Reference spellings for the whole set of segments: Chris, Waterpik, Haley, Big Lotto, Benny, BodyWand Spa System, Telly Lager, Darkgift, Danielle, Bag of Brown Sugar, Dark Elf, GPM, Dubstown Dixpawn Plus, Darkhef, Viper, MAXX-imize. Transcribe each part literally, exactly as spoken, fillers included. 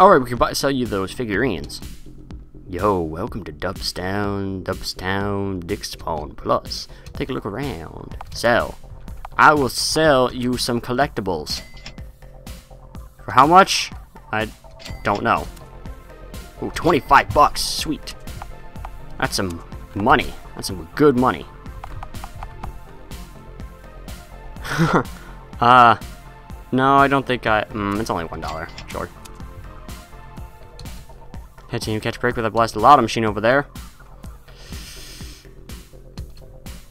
Alright, we can buy sell you those figurines. Yo, welcome to Dubstown, Dubstown Dixpawn Plus. Take a look around. Sell. I will sell you some collectibles. For how much? I don't know. Ooh, twenty-five bucks. Sweet. That's some money. That's some good money. uh, no, I don't think I... Mm, it's only one dollar. Sure. Head team, catch a break with that blasted lotto machine over there.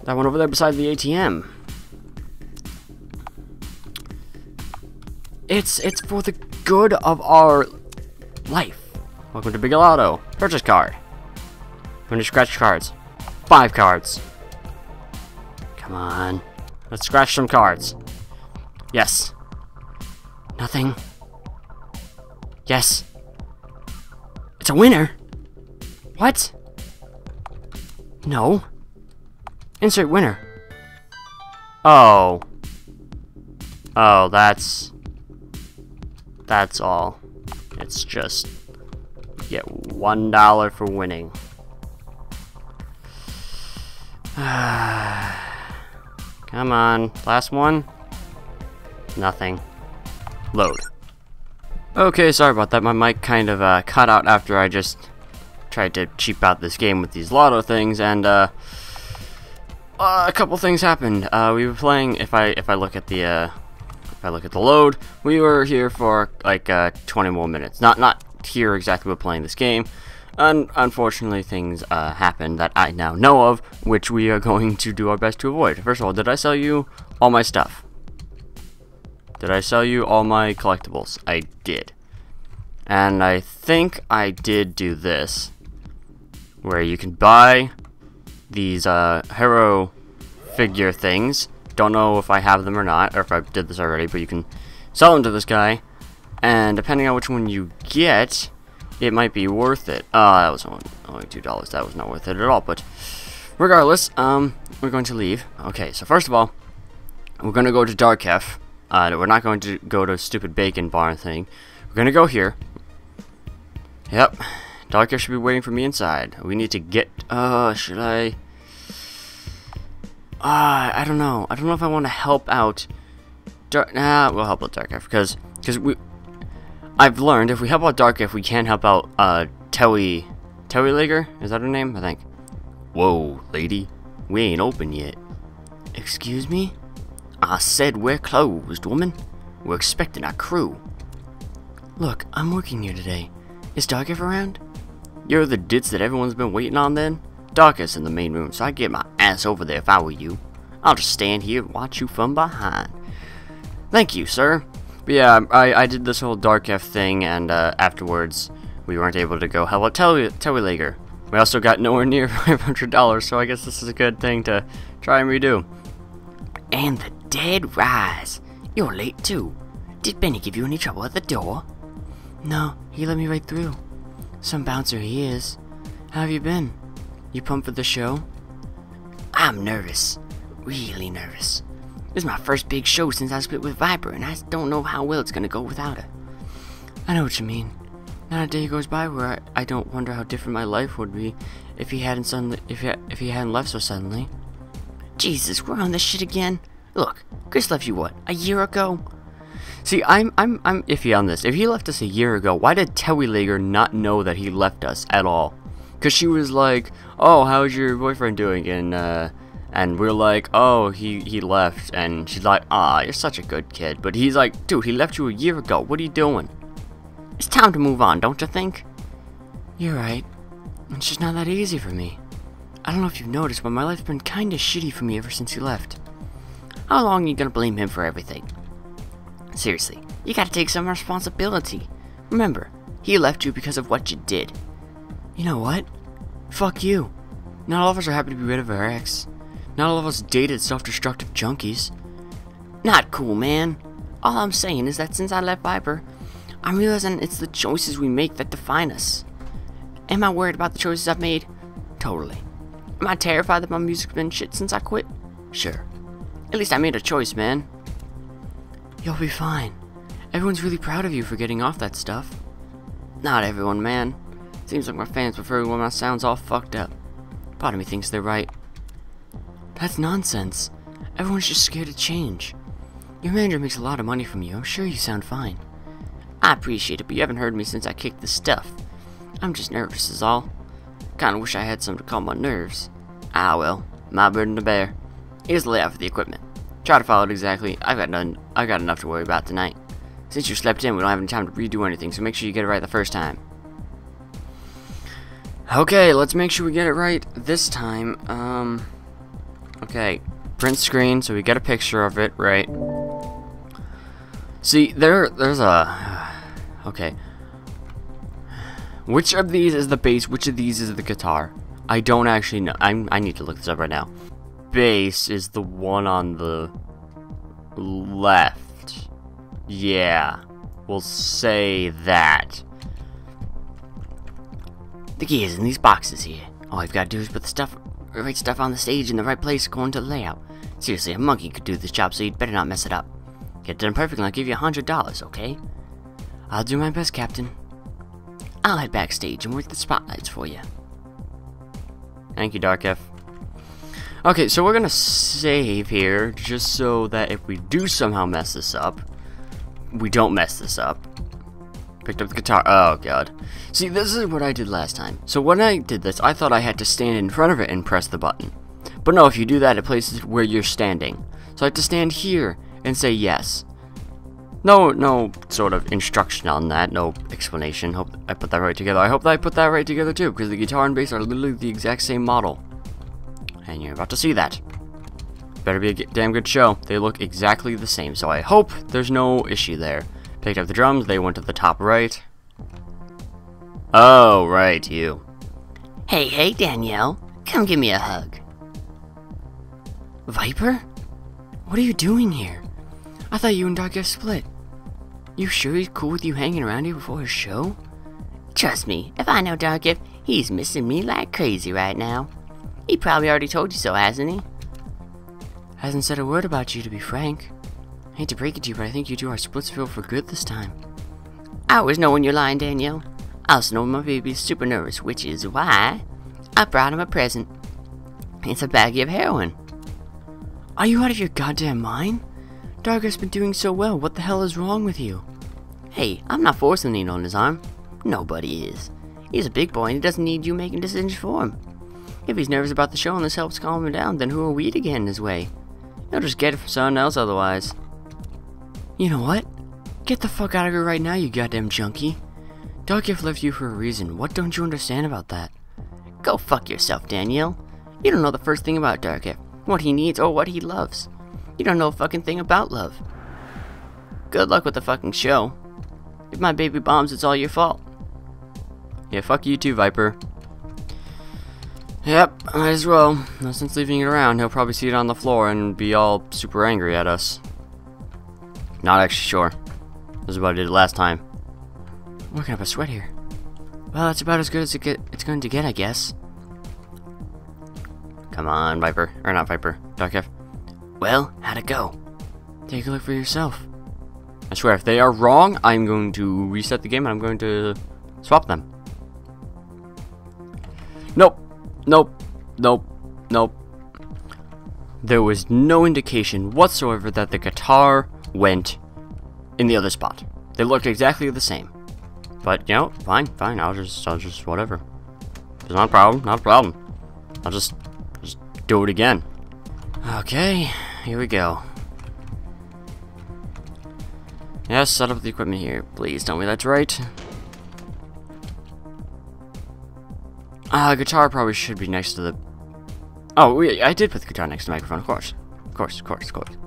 That one over there beside the A T M. It's it's for the good of our life. Welcome to Big Lotto. Purchase card. I'm gonna scratch cards. Five cards. Come on. Let's scratch some cards. Yes. Nothing. Yes. It's a winner. What? No. Insert winner. Oh. Oh, that's... That's all. It's just... You get one dollar for winning. Come on. Last one. Nothing. Load. Okay, sorry about that. My mic kind of uh, cut out after I just tried to cheap out this game with these lotto things, and uh, uh, a couple things happened. Uh, we were playing. If I if I look at the uh, if I look at the load, we were here for like uh, twenty more minutes. Not not here exactly. We're playing this game, and unfortunately things uh, happened that I now know of, which we are going to do our best to avoid. First of all, did I sell you all my stuff? Did I sell you all my collectibles? I did. And I think I did do this, where you can buy these uh, hero figure things. Don't know if I have them or not, or if I did this already, but you can sell them to this guy. And depending on which one you get, it might be worth it. Ah, uh, that was only two dollars. That was not worth it at all, but regardless, um, we're going to leave. Okay, so first of all, we're going to go to Darkhef. Uh, we're not going to go to a stupid bacon barn thing. We're going to go here. Yep. Darkhef should be waiting for me inside. We need to get... Uh, should I... Uh, I don't know. I don't know if I want to help out... Dark... Nah, we'll help out Darkhef, because... Because we... I've learned if we help out Darkhef, we can help out, uh, Telly... Telly Lager? Is that her name? I think. Whoa, lady. We ain't open yet. Excuse me? I said we're closed, woman. We're expecting our crew. Look, I'm working here today. Is Darkhef around? You're the ditz that everyone's been waiting on then? Darkhef's in the main room, so I'd get my ass over there if I were you. I'll just stand here and watch you from behind. Thank you, sir. But yeah, I, I did this whole Darkhef thing, and uh, afterwards, we weren't able to go help out Telly Lager. We also got nowhere near five hundred dollars, so I guess this is a good thing to try and redo. And the dead rise. You're late too. Did Benny give you any trouble at the door? No, he let me right through. Some bouncer he is. How have you been? You pumped for the show? I'm nervous. Really nervous. This is my first big show since I split with Viper, and I don't know how well it's gonna go without her. I know what you mean. Not a day goes by where I, I don't wonder how different my life would be if he hadn't suddenly if he, if he hadn't left so suddenly. Jesus, we're on this shit again. Look, Chris left you what, a year ago? See, I'm I'm I'm iffy on this. If he left us a year ago, why did Telly Lager not know that he left us at all? Cause she was like, "Oh, how's your boyfriend doing?" And uh, and we're like, "Oh, he he left." And she's like, "Ah, you're such a good kid." But he's like, "Dude, he left you a year ago. What are you doing? It's time to move on, don't you think?" You're right. It's just not that easy for me. I don't know if you've noticed, but my life's been kinda shitty for me ever since he left. How long are you gonna blame him for everything? Seriously, you gotta take some responsibility. Remember, he left you because of what you did. You know what? Fuck you. Not all of us are happy to be rid of our ex. Not all of us dated self-destructive junkies. Not cool, man. All I'm saying is that since I left Viper, I'm realizing it's the choices we make that define us. Am I worried about the choices I've made? Totally. Am I terrified that my music's been shit since I quit? Sure. At least I made a choice, man. You'll be fine. Everyone's really proud of you for getting off that stuff. Not everyone, man. Seems like my fans prefer when my sound's all fucked up. Part of me thinks they're right. That's nonsense. Everyone's just scared of change. Your manager makes a lot of money from you. I'm sure you sound fine. I appreciate it, but you haven't heard me since I kicked the stuff. I'm just nervous is all. Kinda wish I had some to calm my nerves. Ah well, my burden to bear. Here's the layout for the equipment. Try to follow it exactly. I've got none. I've got enough to worry about tonight. Since you slept in, we don't have any time to redo anything, so make sure you get it right the first time. Okay, let's make sure we get it right this time. Um, okay, print screen, so we get a picture of it, right? See, there, there's a... Okay. Which of these is the bass, which of these is the guitar? I don't actually know. I'm, I need to look this up right now. Bass is the one on the left. Yeah, we'll say that. The key is in these boxes here. All I've got to do is put the stuff, right stuff on the stage in the right place according to the layout. Seriously, a monkey could do this job, so you'd better not mess it up. Get it done perfectly, I'll give you a hundred dollars, okay? I'll do my best, Captain. I'll head backstage and work the spotlights for you. Thank you, Darkhef. Okay, so we're gonna save here, just so that if we do somehow mess this up, we don't mess this up. Picked up the guitar. Oh god. See, this is what I did last time. So when I did this, I thought I had to stand in front of it and press the button. But no, if you do that, it places where you're standing. So I have to stand here and say yes. No, no sort of instruction on that. No explanation. Hope I put that right together. I hope that I put that right together too, because the guitar and bass are literally the exact same model. And you're about to see that. Better be a damn good show. They look exactly the same, so I hope there's no issue there. Picked up the drums, they went to the top right. Oh, right, you. Hey, hey, Danielle. Come give me a hug. Viper? What are you doing here? I thought you and Dark Elf split. You sure he's cool with you hanging around here before his show? Trust me, if I know Dark Elf, he's missing me like crazy right now. He probably already told you so, hasn't he? Hasn't said a word about you, to be frank. I hate to break it to you, but I think you two are Splitsville for good this time. I always know when you're lying, Danielle. I also know my baby's super nervous, which is why I brought him a present. It's a baggie of heroin. Are you out of your goddamn mind? Darker's been doing so well, what the hell is wrong with you? Hey, I'm not forcing the needle on his arm. Nobody is. He's a big boy and he doesn't need you making decisions for him. If he's nervous about the show and this helps calm him down, then who are we to get in his way? You'll just get it from someone else otherwise. You know what? Get the fuck out of here right now, you goddamn junkie. Darkgift left you for a reason. What don't you understand about that? Go fuck yourself, Danielle. You don't know the first thing about Darkgift. What he needs or what he loves. You don't know a fucking thing about love. Good luck with the fucking show. If my baby bombs, it's all your fault. Yeah, fuck you too, Viper. Yep, might as well. No sense leaving it around. He'll probably see it on the floor and be all super angry at us. Not actually sure. This is what I did last time. I'm working up a sweat here. Well, that's about as good as it get, it's going to get, I guess. Come on, Viper. Or not Viper. Darkhef. Well, how'd it go? Take a look for yourself. I swear, if they are wrong, I'm going to reset the game and I'm going to swap them. Nope. Nope, nope, nope. There was no indication whatsoever that the guitar went in the other spot. They looked exactly the same. But you know, fine, fine. I'll just, I'll just whatever. It's not a problem, not a problem. I'll just, just do it again. Okay, here we go. Yes, set up the equipment here, please. Tell me that's right. Uh, guitar probably should be next to the... Oh, we, I did put the guitar next to the microphone, of course. Of course, of course, of course.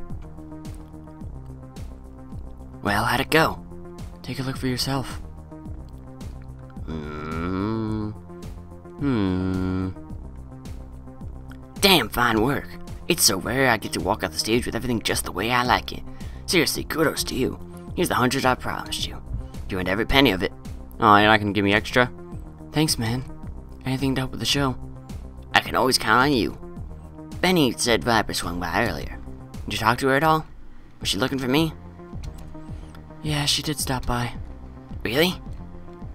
Well, how'd it go? Take a look for yourself. Hmm. Hmm. Damn fine work. It's so rare I get to walk out the stage with everything just the way I like it. Seriously, kudos to you. Here's the hundred I promised you. You earned every penny of it. Oh, you're not gonna give me extra? Thanks, man. Anything to help with the show? I can always count on you. Benny said Viper swung by earlier. Did you talk to her at all? Was she looking for me? Yeah, she did stop by. Really?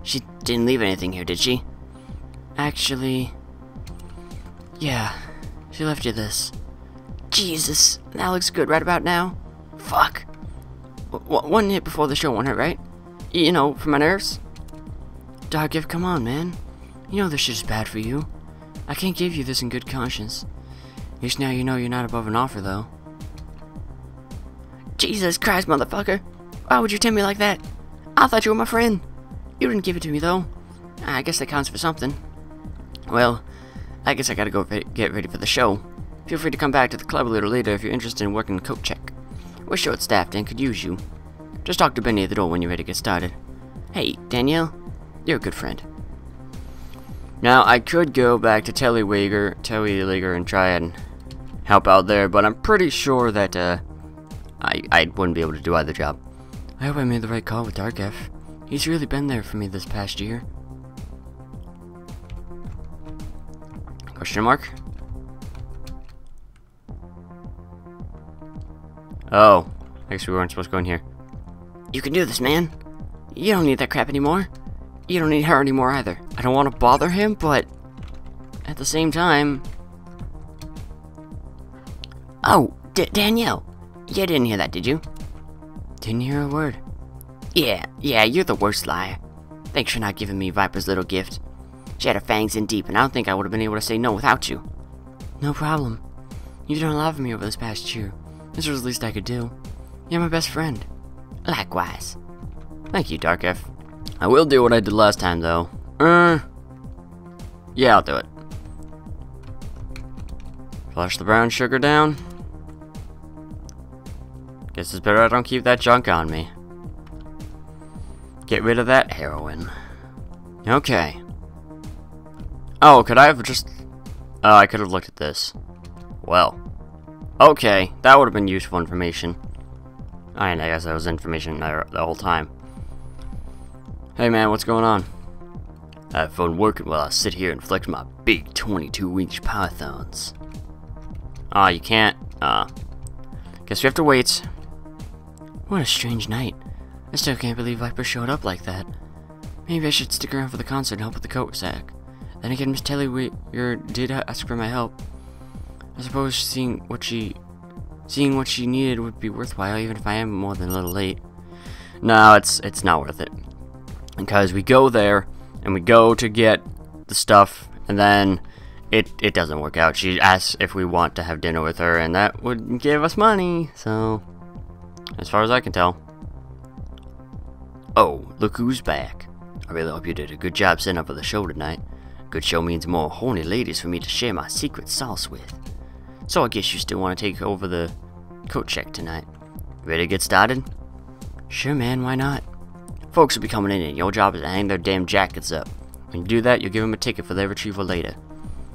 She didn't leave anything here, did she? Actually... yeah, she left you this. Jesus, that looks good right about now. Fuck. W one hit before the show won't hurt, right? You know, for my nerves? Darkhef, come on, man. You know this shit's bad for you. I can't give you this in good conscience. At least now you know you're not above an offer, though. Jesus Christ, motherfucker. Why would you tell me like that? I thought you were my friend. You didn't give it to me, though. I guess that counts for something. Well, I guess I gotta go re get ready for the show. Feel free to come back to the club a little later if you're interested in working the coat check. We're short-staffed and could use you. Just talk to Benny at the door when you're ready to get started. Hey, Danielle, you're a good friend. Now, I could go back to Telly Lager, Telly Lager and try and help out there, but I'm pretty sure that uh, I, I wouldn't be able to do either job. I hope I made the right call with Darkhef. He's really been there for me this past year. Question mark? Oh, I guess we weren't supposed to go in here. You can do this, man. You don't need that crap anymore. You don't need her anymore either. I don't want to bother him, but at the same time... Oh, D- Danielle. You didn't hear that, did you? Didn't hear a word. Yeah, yeah, you're the worst liar. Thanks for not giving me Viper's little gift. She had her fangs in deep, and I don't think I would have been able to say no without you. No problem. You've done a lot for me over this past year. This was the least I could do. You're my best friend. Likewise. Thank you, Darkhef. I will do what I did last time, though. Uh, yeah, I'll do it. Flush the brown sugar down. Guess it's better I don't keep that junk on me. Get rid of that heroin. Okay. Oh, could I have just... Oh, I could have looked at this. Well. Okay, that would have been useful information. I mean, I guess that was information the whole time. Hey man, what's going on? I have fun working while I sit here and flex my big twenty-two inch pythons. Ah, uh, you can't. Uh, guess we have to wait. What a strange night. I still can't believe Viper showed up like that. Maybe I should stick around for the concert and help with the coat sack. Then again, Miss Telly Lager did ask for my help. I suppose seeing what she, seeing what she needed would be worthwhile, even if I am more than a little late. No, it's it's not worth it. Because we go there, and we go to get the stuff, and then it, it doesn't work out. She asks if we want to have dinner with her, and that would give us money, so... as far as I can tell. Oh, look who's back. I really hope you did a good job setting up for the show tonight. Good show means more horny ladies for me to share my secret sauce with. So I guess you still want to take over the coat check tonight. Ready to get started? Sure, man, why not? Folks will be coming in and your job is to hang their damn jackets up. When you do that, you'll give them a ticket for their retrieval later.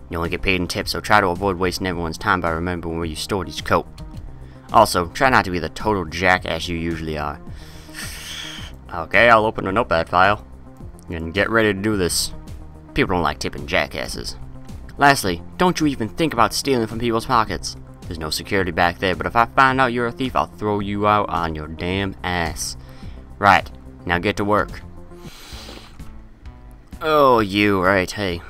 You only get paid in tips, so try to avoid wasting everyone's time by remembering where you stored each coat. Also, try not to be the total jackass you usually are. Okay, I'll open a notepad file. And get ready to do this. People don't like tipping jackasses. Lastly, don't you even think about stealing from people's pockets. There's no security back there, but if I find out you're a thief, I'll throw you out on your damn ass. Right. Now get to work. Oh, you, right, hey.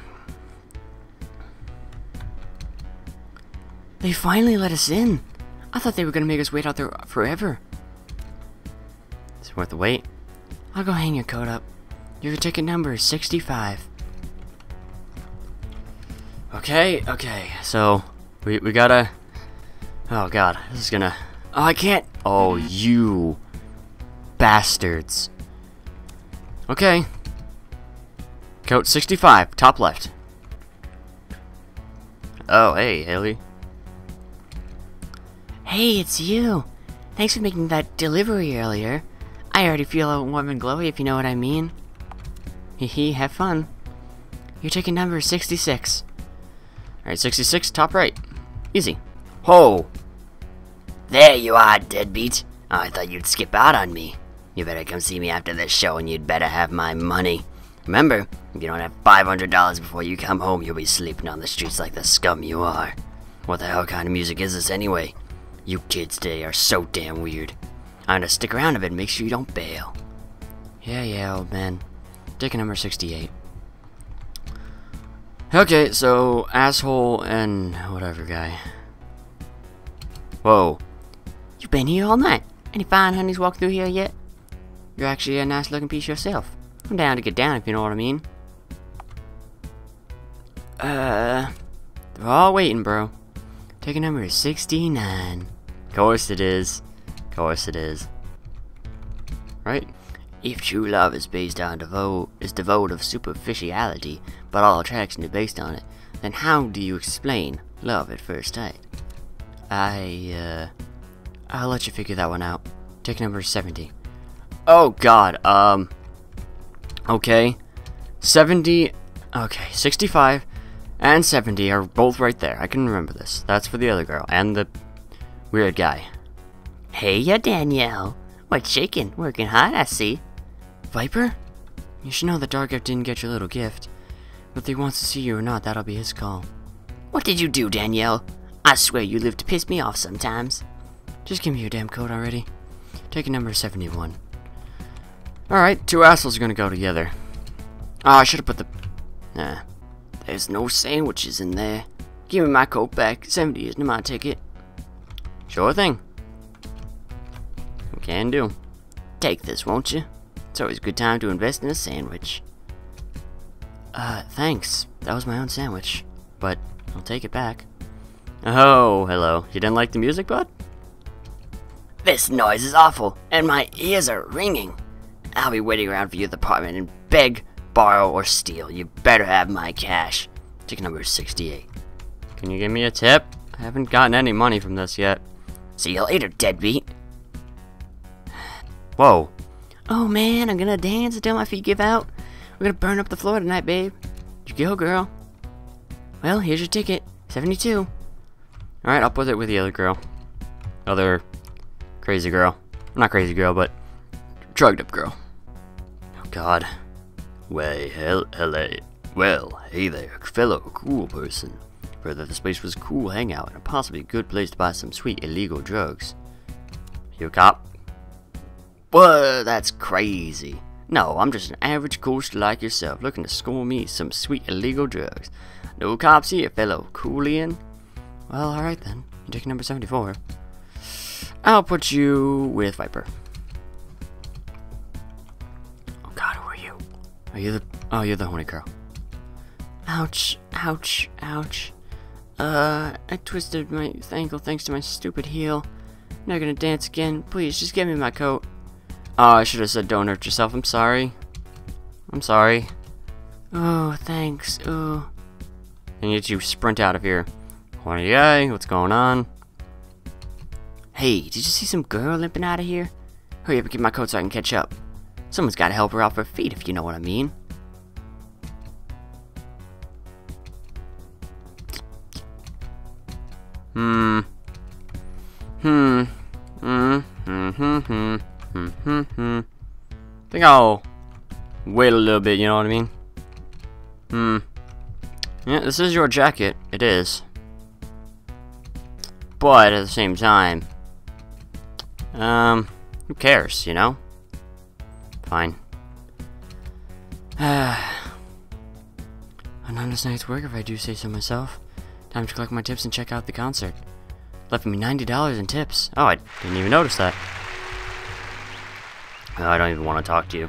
They finally let us in. I thought they were going to make us wait out there forever. It's worth the wait. I'll go hang your coat up. Your ticket number is sixty-five. Okay, okay, so we, we gotta... oh, God, this is gonna... oh, I can't... oh, you bastards. Okay. Coat sixty-five, top left. Oh, hey, Haley. Hey, it's you. Thanks for making that delivery earlier. I already feel warm and glowy, if you know what I mean. Hehe, have fun. Your ticket number is sixty-six. Alright, sixty-six, top right. Easy. Ho! There you are, deadbeat. Oh, I thought you'd skip out on me. You better come see me after this show, and you'd better have my money. Remember, if you don't have five hundred dollars before you come home, you'll be sleeping on the streets like the scum you are. What the hell kind of music is this anyway? You kids today are so damn weird. I'm gonna stick around a bit and make sure you don't bail. Yeah, yeah, old man. Ticket number sixty-eight. Okay, so asshole and whatever guy. Whoa. You've been here all night. Any fine honeys walked through here yet? You're actually a nice looking piece yourself. I'm down to get down if you know what I mean. Uh, they're all waiting, bro. Ticket number is sixty-nine. Of course it is. Of course it is. Right? If true love is based on devote is devoid of superficiality, but all attraction is based on it, then how do you explain love at first sight? I uh, I'll let you figure that one out. Ticket number seventy. Oh God. Um. Okay. Seventy. Okay. Sixty-five. And seventy are both right there. I can remember this. That's for the other girl and the weird guy. Hey ya, Danielle. What's shaking? Working hard, I see. Viper? You should know that Darkgift didn't get your little gift. Whether he wants to see you or not, that'll be his call. What did you do, Danielle? I swear you live to piss me off sometimes. Just give me your damn code already. Ticket number seventy-one. Alright, two assholes are gonna go together. Ah, oh, I should've put the... Nah. There's no sandwiches in there. Give me my coat back. seventy isn't my ticket. Sure thing. Can do. Take this, won't you? It's always a good time to invest in a sandwich. Uh, thanks. That was my own sandwich. But I'll take it back. Oh, hello. You didn't like the music, bud? This noise is awful, and my ears are ringing. I'll be waiting around for your apartment and beg, borrow, or steal. You better have my cash. Ticket number sixty-eight. Can you give me a tip? I haven't gotten any money from this yet. See you later, deadbeat. Whoa. Oh man, I'm gonna dance until my feet give out. We're gonna burn up the floor tonight, babe. You go, girl. Well, here's your ticket. seventy-two. Alright, I'll put it with the other girl. Other crazy girl. Not crazy girl, but drugged up girl. Oh god. Way, hell, L A. Well, hey there, fellow cool person. Heard that this place was a cool hangout and a possibly good place to buy some sweet illegal drugs. You a cop? Whoa, that's crazy. No, I'm just an average coaster like yourself looking to score me some sweet illegal drugs. No cops here, fellow coolian. Well, alright then. Ticket number seventy-four. I'll put you with Viper. Oh god, who are you? Are you the... Oh, you're the horny girl. Ouch, ouch, ouch. Uh, I twisted my ankle thanks to my stupid heel. I'm not gonna dance again. Please, just give me my coat. Oh, I should have said don't hurt yourself. I'm sorry. I'm sorry. Oh, thanks. Oh. I need you to sprint out of here. Horny guy, what's going on? Hey, did you see some girl limping out of here? Hurry up and get my coat so I can catch up. Someone's got to help her off her feet, if you know what I mean. Hmm. Hmm. Hmm. Hmm. Hmm. Hmm. Mm-hmm, hmm. I think I'll wait a little bit, you know what I mean? Hmm. Yeah, this is your jacket. It is. But at the same time, um, who cares, you know? Fine. An honest night's work, if I do say so myself. Time to collect my tips and check out the concert. Left me ninety dollars in tips. Oh, I didn't even notice that. Oh, I don't even want to talk to you.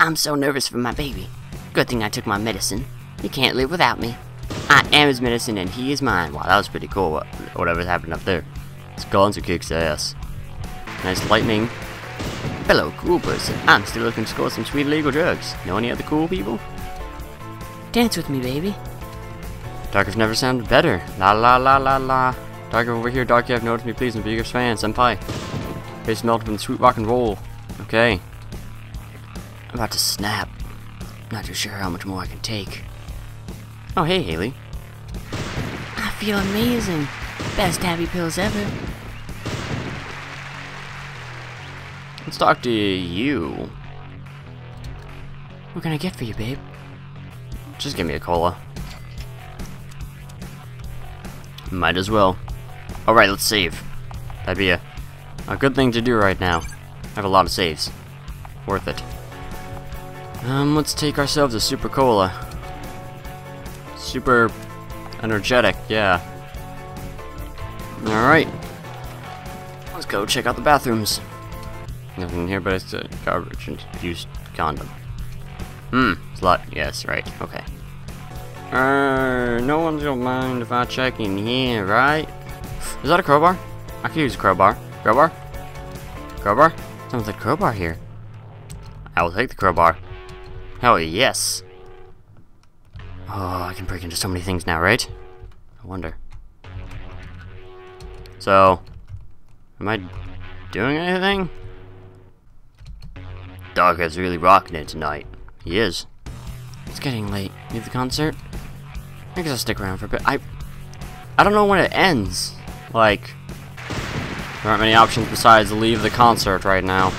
I'm so nervous for my baby. Good thing I took my medicine. He can't live without me. I am his medicine and he is mine. Wow, that was pretty cool, what, whatever's happened up there. It's guns who kicks ass. Nice lightning. Hello, cool person. I'm still looking to score some sweet illegal drugs. Know any other cool people? Dance with me, baby. Darkhef never sounded better. La la la la la. Darkhef over here, Darkhef, notice me please, I'm the biggest fan, senpai. Face melted from the sweet rock and roll. Okay. I'm about to snap. Not too sure how much more I can take. Oh, hey, Haley. I feel amazing. Best happy pills ever. Let's talk to you. What can I get for you, babe? Just give me a cola. Might as well. Alright, let's save. That'd be a... A good thing to do right now. I have a lot of saves. Worth it. Um, let's take ourselves a Super Cola. Super energetic, yeah. Alright. Let's go check out the bathrooms. Nothing here but it's a garbage infused condom. Hmm, slut, yes, right, okay. Uh, no one's gonna mind if I check in here, right? Is that a crowbar? I could use a crowbar. Crowbar? Crowbar? Sounds like a crowbar here. I will take the crowbar. Hell yes! Oh, I can break into so many things now, right? I wonder. So, am I doing anything? Darkhef's really rocking it tonight. He is. It's getting late. Leave the concert? I guess I'll stick around for a bit. I, I don't know when it ends. Like, there aren't many options besides leave the concert right now.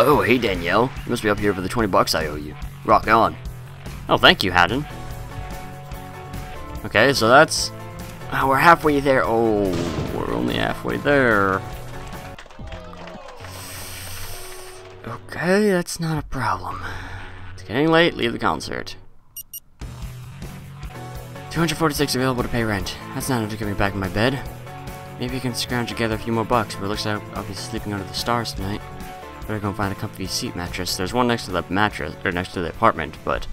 Oh, hey Danielle. You must be up here for the twenty bucks I owe you. Rock on. Oh, thank you, Haddon. Okay, so that's... Oh, we're halfway there. Oh, we're only halfway there. Okay, that's not a problem. It's getting late. Leave the concert. two hundred forty-six available to pay rent. That's not enough to get me back in my bed. Maybe you can scrounge together a few more bucks, but it looks like I'll be sleeping under the stars tonight. Better go find a comfy seat mattress. There's one next to the mattress, or next to the apartment, but